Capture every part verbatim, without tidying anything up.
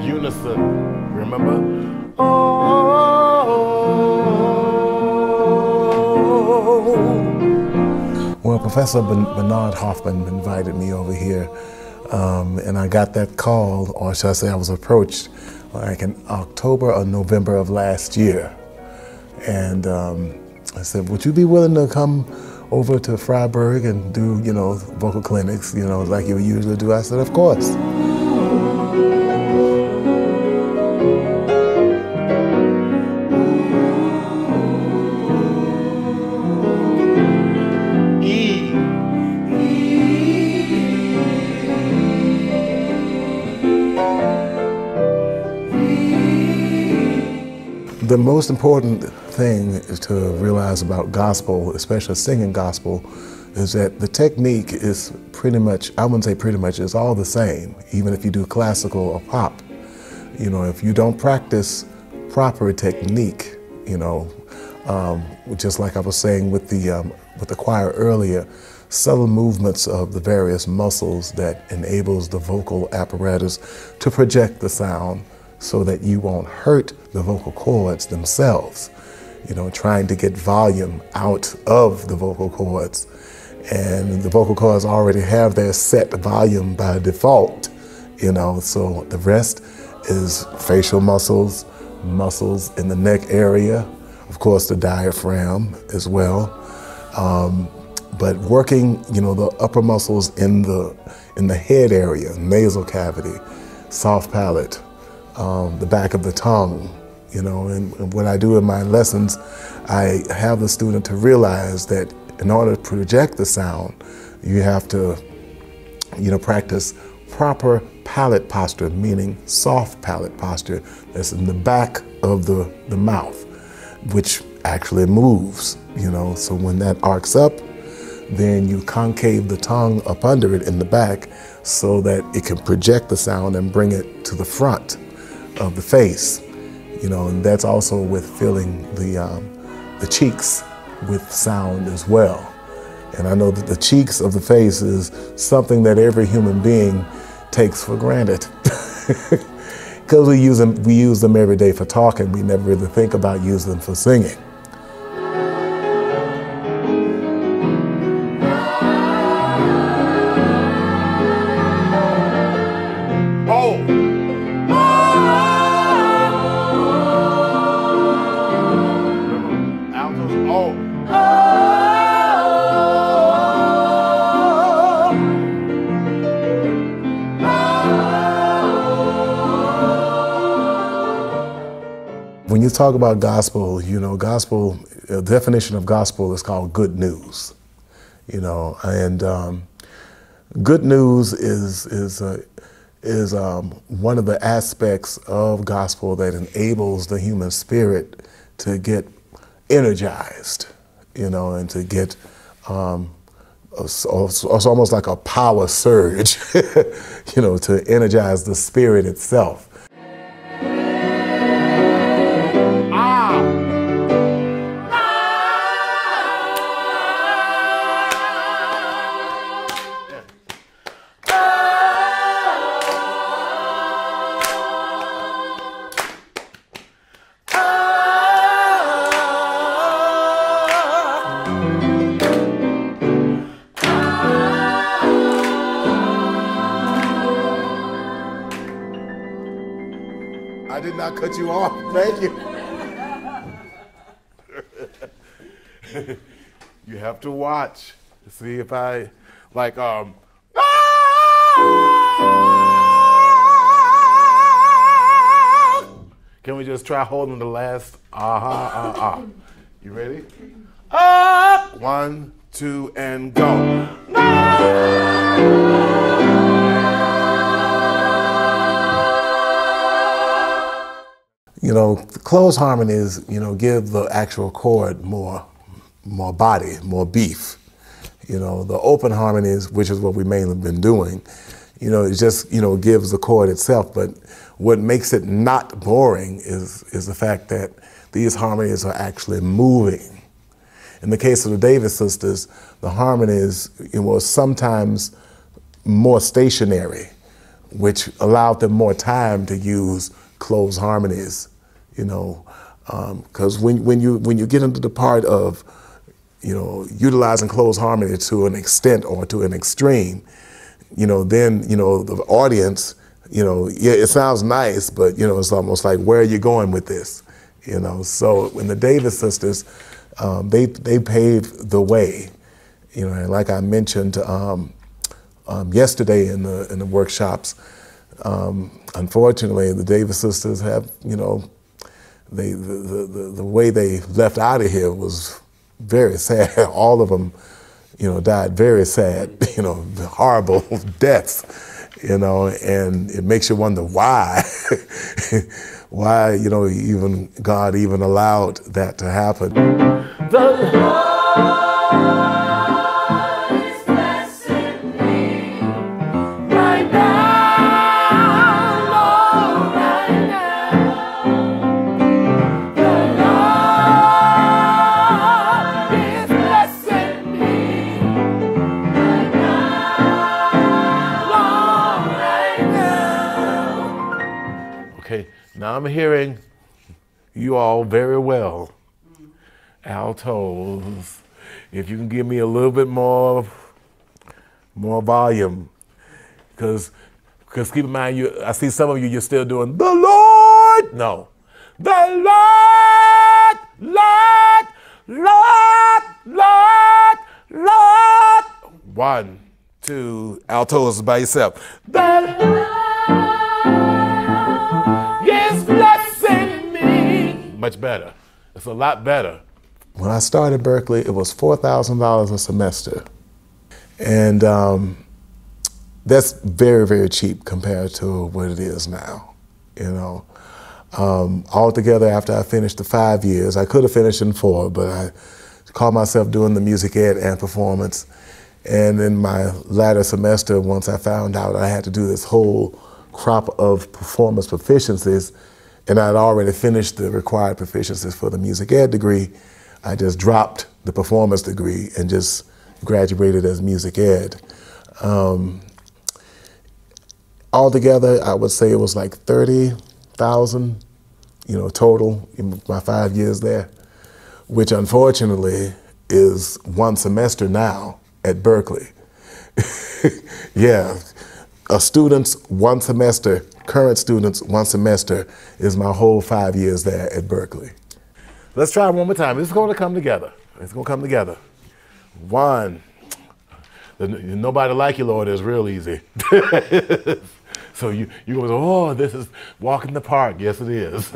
Unison, remember? Oh. Well, Professor Bernard Hoffman invited me over here, um, and I got that call, or should I say I was approached, like in October or November of last year. And um, I said, would you be willing to come over to Freiburg and do, you know, vocal clinics, you know, like you usually do? I said, of course. The most important thing to realize about gospel, especially singing gospel, is that the technique is pretty much, I wouldn't say pretty much, it's all the same, even if you do classical or pop. You know, if you don't practice proper technique, you know, um, just like I was saying with the, um, with the choir earlier, subtle movements of the various muscles that enables the vocal apparatus to project the sound, so that you won't hurt the vocal cords themselves, you know, trying to get volume out of the vocal cords. And the vocal cords already have their set volume by default, you know, so the rest is facial muscles, muscles in the neck area, of course the diaphragm as well. Um, but working, you know, the upper muscles in the, in the head area, nasal cavity, soft palate, Um, the back of the tongue, you know, and, and what I do in my lessons, I have the student to realize that in order to project the sound, you have to, you know, practice proper palate posture, meaning soft palate posture that's in the back of the, the mouth, which actually moves, you know, so when that arcs up, then you concave the tongue up under it in the back so that it can project the sound and bring it to the front of the face, you know, and that's also with filling the, um, the cheeks with sound as well. And I know that the cheeks of the face is something that every human being takes for granted. Because we use them, we use them every day for talking, we never really think about using them for singing. When you talk about gospel, you know, gospel, the definition of gospel is called good news, you know, and um, good news is, is, uh, is um, one of the aspects of gospel that enables the human spirit to get energized, you know, and to get, um, it's almost like a power surge, you know, to energize the spirit itself. I did not cut you off. Thank you. You have to watch to see if I, like, um. Can we just try holding the last ah ah ah ah? You ready? Ah! One, two, and go. You know, close harmonies, you know, give the actual chord more, more body, more beef. You know, the open harmonies, which is what we mainly been doing, you know, it just, you know, gives the chord itself. But what makes it not boring is, is the fact that these harmonies are actually moving. In the case of the Davis sisters, the harmonies it was sometimes more stationary, which allowed them more time to use closed harmonies, you know, because um, when when you when you get into the part of, you know, utilizing closed harmony to an extent or to an extreme, you know, then you know the audience, you know, yeah, it sounds nice, but you know, it's almost like, where are you going with this, you know? So when the Davis sisters, um, they they paved the way, you know, and like I mentioned um, um, yesterday in the in the workshops. Um, unfortunately, the Davis sisters have, you know, they, the, the, the way they left out of here was very sad. All of them, you know, died very sad, you know, horrible deaths, you know, and it makes you wonder why, why, you know, even God even allowed that to happen. The Lord. Now I'm hearing you all very well, altos. If you can give me a little bit more, more volume, because because keep in mind, you, I see some of you, you're still doing the Lord. No, the Lord, Lord, Lord, Lord, Lord. One, two, altos by yourself. The Lord. Much better. It's a lot better. When I started Berklee, it was four thousand dollars a semester. And um, that's very, very cheap compared to what it is now, you know. Um, altogether, after I finished the five years, I could have finished in four, but I caught myself doing the music ed and performance. And in my latter semester, once I found out I had to do this whole crop of performance proficiencies, and I'd already finished the required proficiencies for the music ed degree, I just dropped the performance degree and just graduated as music ed. Um, altogether, I would say it was like thirty thousand, you know, total in my five years there, which unfortunately is one semester now at Berklee. Yeah, a student's one semester current students, one semester is my whole five years there at Berklee. Let's try it one more time. It's going to come together. It's going to come together. One. The, nobody like you, Lord, is real easy. So you, you go, oh, this is walk in the park. Yes, it is.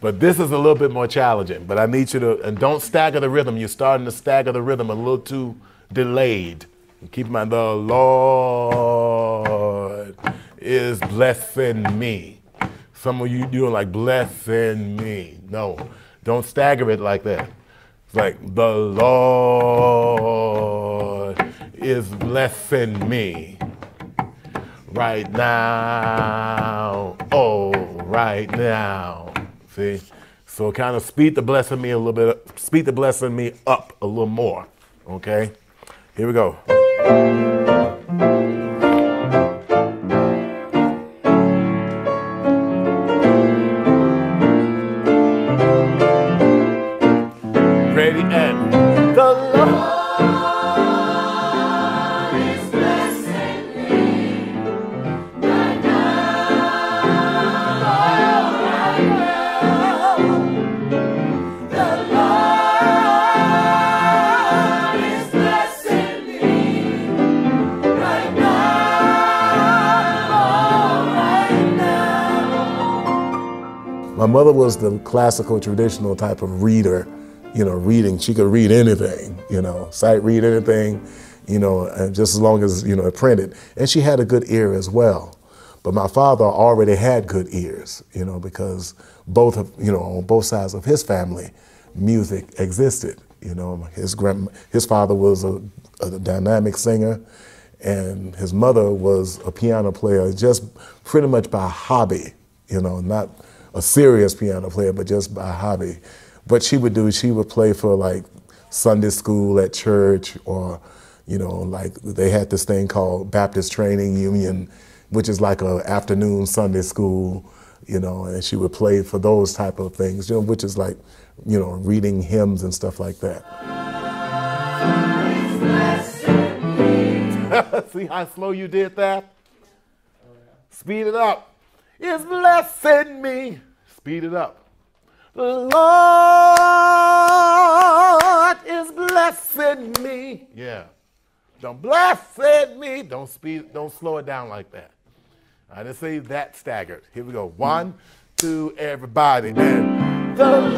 But this is a little bit more challenging. But I need you to, and don't stagger the rhythm. You're starting to stagger the rhythm a little too delayed. Keep in mind, the Lord is blessing me. Some of you doing like blessing me. No, don't stagger it like that. It's like the Lord is blessing me right now. Oh, right now. See? So kind of speed the blessing me a little bit up, speed the blessing me up a little more. Okay? Here we go. My mother was the classical, traditional type of reader, you know, reading. She could read anything, you know, sight read anything, you know, and just as long as, you know, it printed. And she had a good ear as well. But my father already had good ears, you know, because both of, you know, on both sides of his family, music existed. You know, his grand, his father was a, a dynamic singer, and his mother was a piano player, just pretty much by hobby, you know, not a serious piano player, but just by hobby. what she would do is she would play for like Sunday school at church, or, you know, like they had this thing called Baptist Training Union, which is like a afternoon Sunday school, you know, and she would play for those type of things, you know, which is like, you know, reading hymns and stuff like that. See how slow you did that? Speed it up. It's blessing me. Speed it up. The Lord is blessing me. Yeah. Don't blessed me. Don't speed. Don't slow it down like that. I didn't say that staggered. Here we go. One, two, everybody. Then the Lord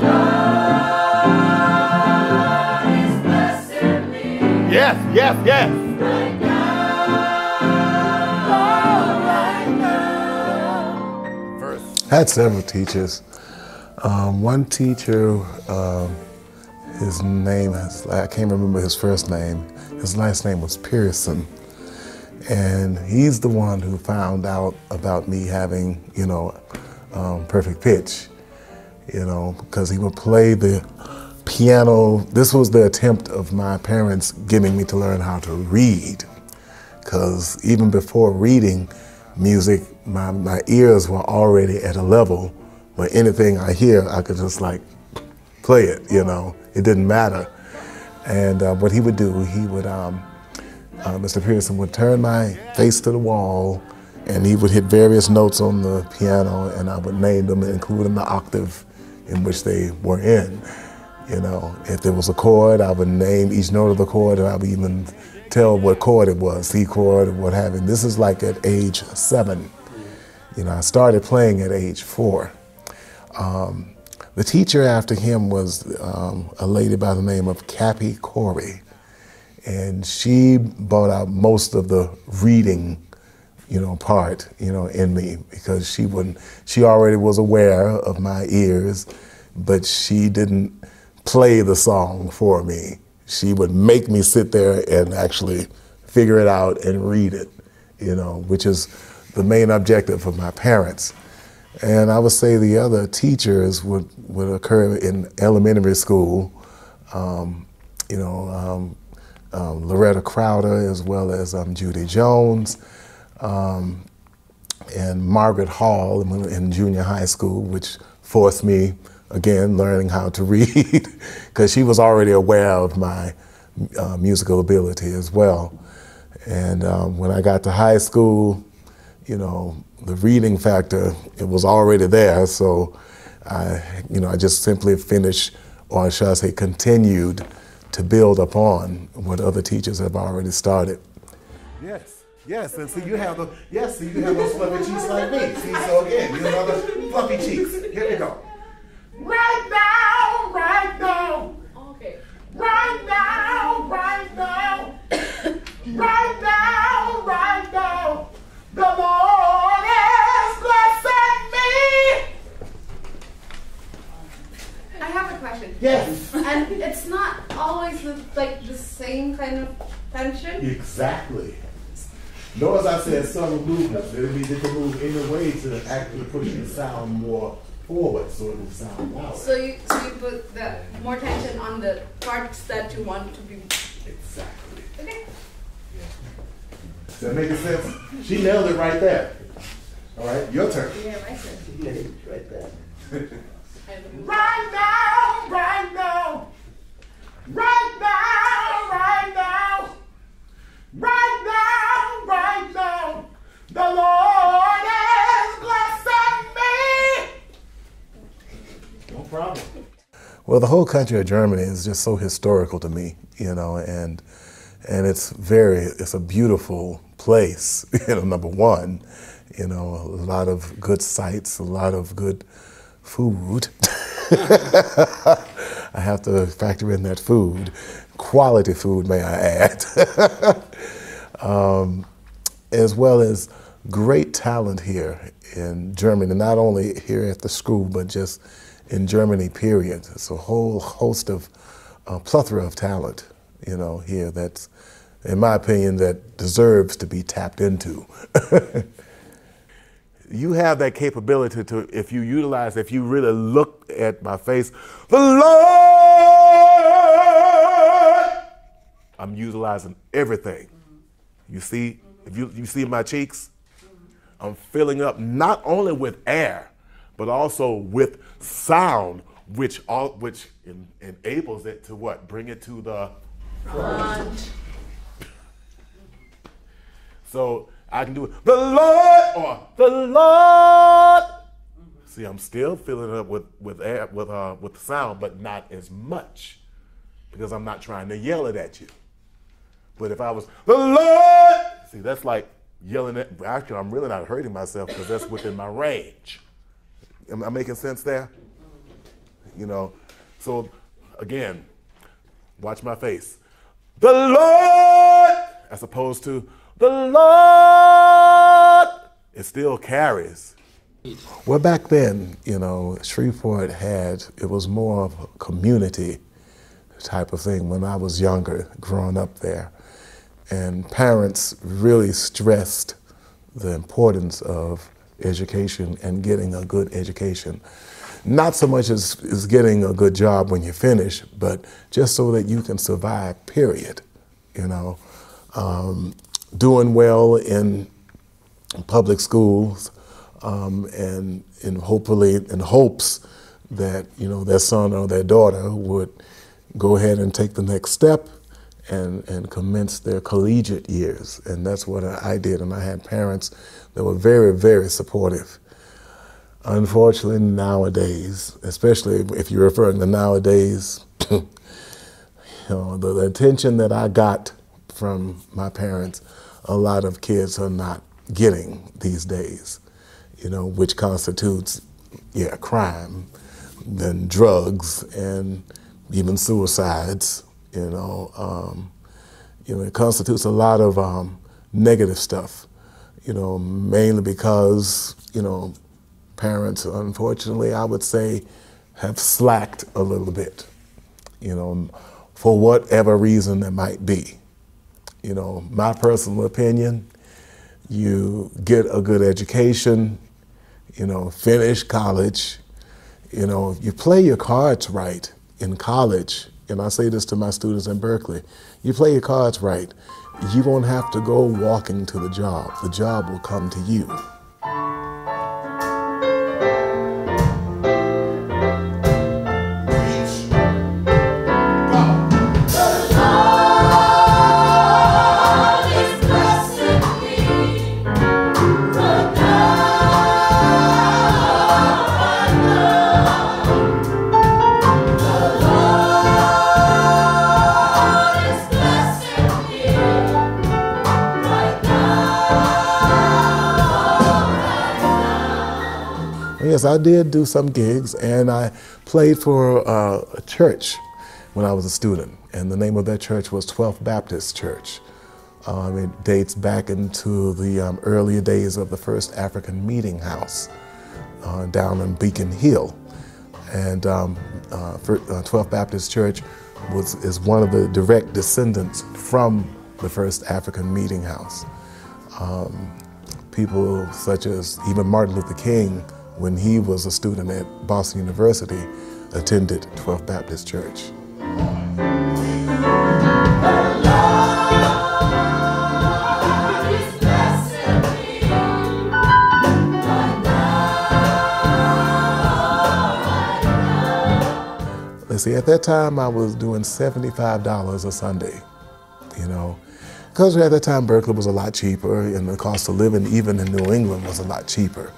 is blessing me. Yes, yes, yes. Right now, oh, right now. Verse. I had several teachers. Um, one teacher, um, his name, I can't remember his first name. His last name was Pearson. And he's the one who found out about me having, you know, um, perfect pitch, you know, because he would play the piano. This was the attempt of my parents getting me to learn how to read, because even before reading music, my, my ears were already at a level where anything I hear, I could just like play it, you know, it didn't matter. And uh, what he would do, he would, um, uh, Mister Pearson would turn my face to the wall, and he would hit various notes on the piano, and I would name them, including the octave in which they were in. You know, if there was a chord, I would name each note of the chord, and I would even tell what chord it was, C chord or what have you. This is like at age seven. You know, I started playing at age four. Um, The teacher after him was um, a lady by the name of Cappy Corey, and she brought out most of the reading, you know, part, you know, in me, because she wouldn't. She already was aware of my ears, but she didn't play the song for me. She would make me sit there and actually figure it out and read it, you know, which is the main objective of my parents. And I would say the other teachers would, would occur in elementary school, um, you know, um, um, Loretta Crowder, as well as um, Judy Jones, um, and Margaret Hall in, in junior high school, which forced me, again, learning how to read, because she was already aware of my uh, musical ability as well. And um, when I got to high school, you know, the reading factor, it was already there, so I, you know, I just simply finished, or shall I say continued, to build upon what other teachers have already started. Yes, yes, and so you have the, yes, so you have those fluffy cheeks like me. See, so again, you have the fluffy cheeks. Here we go. Right now, right now. Okay. Right now, right now. Right now, right now. The Lord is blessing me. I have a question. Yes. And it's not always the, like the same kind of tension. Exactly. Nor, as I said, subtle movements. It'll be different move in a way to actually push the sound more forward, so it'll sound louder. So you, so you put the more tension on the parts that you want to be. Exactly. Okay. Does that make sense? She nailed it right there. All right, your turn. Yeah, my turn. She nailed it right there. Right now, right now. Right now, right now. Right now, right now. The Lord is blessing me. No problem. Well, the whole country of Germany is just so historical to me, you know, and and it's very, it's a beautiful place, you know, number one, you know, a lot of good sights, a lot of good food. I have to factor in that food, quality food, may I add, um, as well as great talent here in Germany, not only here at the school, but just in Germany, period. It's a whole host of, a plethora of talent, you know, here that's, in my opinion, that deserves to be tapped into. you have that capability to, if you utilize, if you really look at my face, the Lord, I'm utilizing everything. Mm-hmm. You see, mm-hmm. if you, you see my cheeks, mm-hmm. I'm filling up not only with air, but also with sound, which all, which in, enables it to what? Bring it to the front. So I can do it, the Lord, or the Lord. Mm-hmm. See, I'm still filling it up with with air, with uh, with sound, but not as much, because I'm not trying to yell it at you. But if I was the Lord, see, that's like yelling at. Actually, I'm really not hurting myself because that's within my range. Am I making sense there? You know, so again, watch my face. The Lord, as opposed to the Lord, it still carries. Well, back then, you know, Shreveport had, it was more of a community type of thing when I was younger, growing up there. And parents really stressed the importance of education and getting a good education. Not so much as, as getting a good job when you finish, but just so that you can survive, period. You know, um, doing well in public schools, um, and, and hopefully in hopes that, you know, their son or their daughter would go ahead and take the next step and, and commence their collegiate years. And that's what I did. And I had parents that were very, very supportive. Unfortunately, nowadays, especially if you're referring to nowadays, you know, the, the attention that I got from my parents, a lot of kids are not getting these days, you know, which constitutes, yeah, crime, then drugs, and even suicides, you know. Um, you know, it constitutes a lot of um, negative stuff, you know, mainly because, you know, parents, unfortunately, I would say, have slacked a little bit, you know, for whatever reason it might be. You know, my personal opinion, you get a good education, you know, finish college, you know, you play your cards right in college, and I say this to my students in Berkeley, you play your cards right, you won't have to go walking to the job. The job will come to you. Yes, I did do some gigs, and I played for uh, a church when I was a student, and the name of that church was Twelfth Baptist Church. Um, it dates back into the um, earlier days of the first African meeting house uh, down in Beacon Hill. And um, uh, for, uh, Twelfth Baptist Church was, is one of the direct descendants from the first African meeting house. Um, people such as even Martin Luther King, when he was a student at Boston University, attended Twelfth Baptist Church. Let's see, at that time I was doing seventy-five dollars a Sunday, you know, because at that time Berkeley was a lot cheaper, and the cost of living even in New England was a lot cheaper.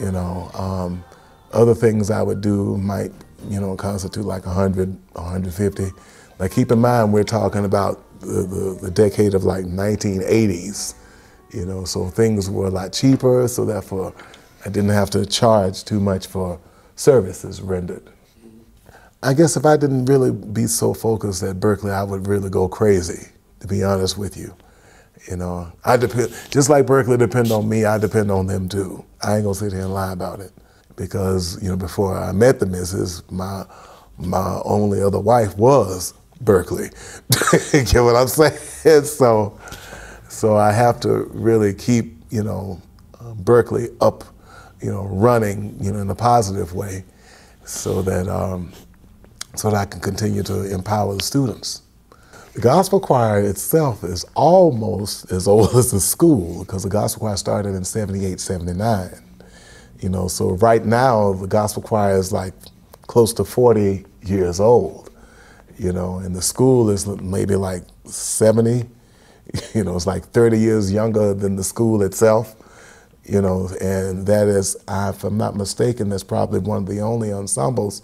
You know, um, other things I would do might, you know, constitute like a hundred, a hundred fifty. Like, keep in mind, we're talking about the, the, the decade of like nineteen eighties, you know, so things were a lot cheaper, so therefore I didn't have to charge too much for services rendered. I guess if I didn't really be so focused at Berkeley, I would really go crazy, to be honest with you. You know, I depend, just like Berkeley depend on me, I depend on them too. I ain't gonna sit here and lie about it. Because, you know, before I met the missus, my my only other wife was Berkeley. You get what I'm saying? So, so I have to really keep, you know, Berkeley up you know, running, you know, in a positive way, so that um, so that I can continue to empower the students. The gospel choir itself is almost as old as the school, because the gospel choir started in seventy-eight, seventy-nine. You know, so right now the gospel choir is like close to forty years old. You know, and the school is maybe like seventy. You know, it's like thirty years younger than the school itself. You know, and that is, if I'm not mistaken, that's probably one of the only ensembles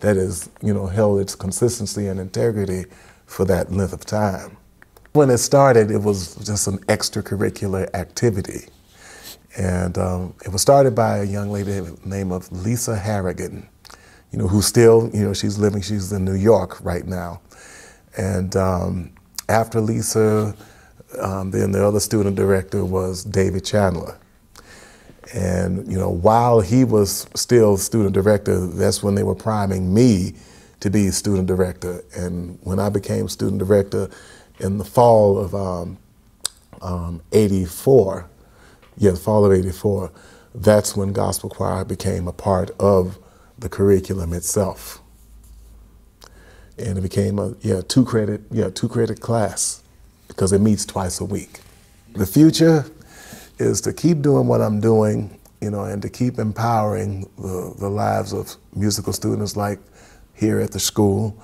that is, you know, held its consistency and integrity for that length of time. When it started, it was just an extracurricular activity. And um, it was started by a young lady by the name of Lisa Harrigan, you know, who still, you know, she's living, she's in New York right now. And um, after Lisa, um, then the other student director was David Chandler. And, you know, while he was still student director, that's when they were priming me to be student director. And when I became student director in the fall of um, um, eighty-four, yeah, the fall of eighty-four, that's when gospel choir became a part of the curriculum itself. And it became a yeah, two credit, yeah, two credit class, because it meets twice a week. The future is to keep doing what I'm doing, you know, and to keep empowering the, the lives of musical students like here at the school,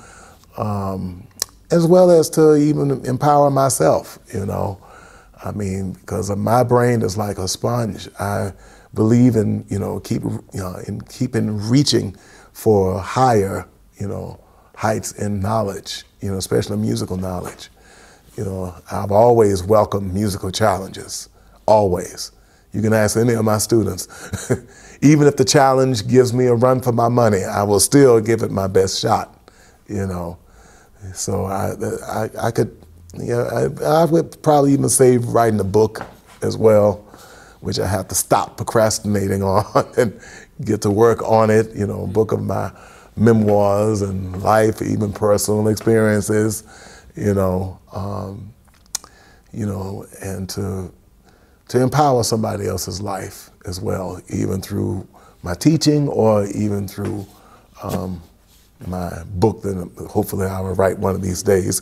um, as well as to even empower myself, you know. I mean, because my brain is like a sponge. I believe in, you know, keep, you know, in keeping reaching for higher, you know, heights in knowledge, you know, especially musical knowledge. You know, I've always welcomed musical challenges, always. You can ask any of my students. Even if the challenge gives me a run for my money, I will still give it my best shot, you know. So I, I, I could, yeah, I, I would probably even say writing a book as well, which I have to stop procrastinating on and get to work on it, you know, a book of my memoirs and life, even personal experiences, you know, um, you know, and to, to empower somebody else's life as well, even through my teaching or even through um, my book that hopefully I will write one of these days.